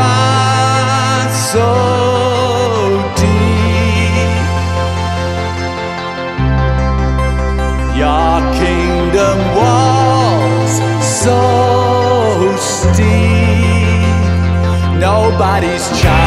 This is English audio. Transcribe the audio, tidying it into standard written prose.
runs so deep. Your kingdom walls so steep. Nobody's child.